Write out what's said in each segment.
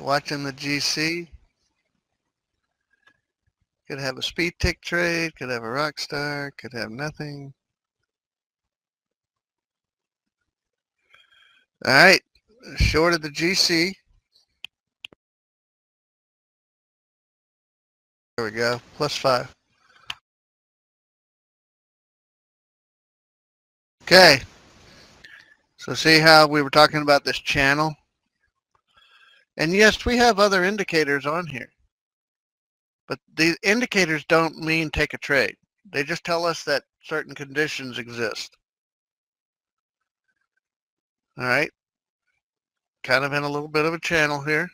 watching the GC. Could have a speed tick trade, could have a rock star, could have nothing. All right, short of the GC. There we go, +5. Okay, so see how we were talking about this channel? And yes, we have other indicators on here. But these indicators don't mean take a trade. They just tell us that certain conditions exist. All right. Kind of in a little bit of a channel here.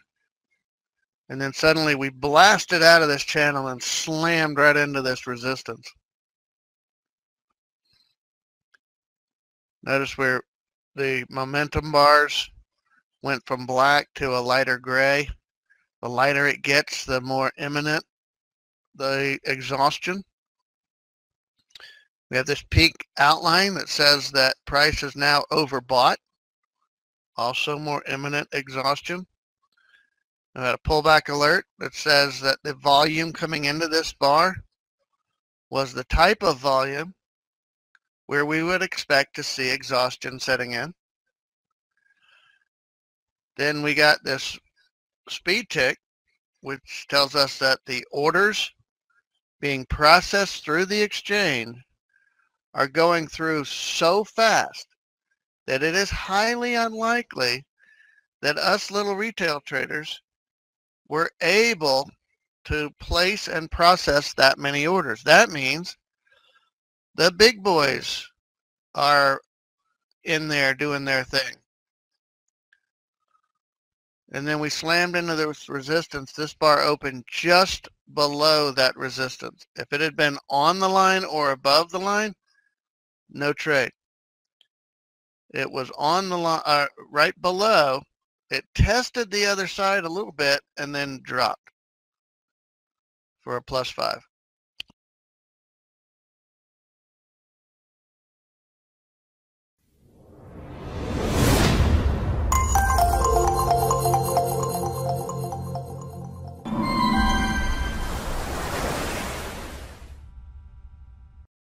And then suddenly we blasted out of this channel and slammed right into this resistance. Notice where the momentum bars went from black to a lighter gray. The lighter it gets, the more imminent the exhaustion. We have this peak outline that says that price is now overbought. Also more imminent exhaustion. We had a pullback alert that says that the volume coming into this bar was the type of volume where we would expect to see exhaustion setting in. Then we got this speed tick, which tells us that the orders being processed through the exchange are going through so fast that it is highly unlikely that us little retail traders were able to place and process that many orders. That means the big boys are in there doing their thing. And then we slammed into this resistance. This bar opened just below that resistance. If it had been on the line or above the line, no trade. It was on the line, right below. It tested the other side a little bit and then dropped for a +5.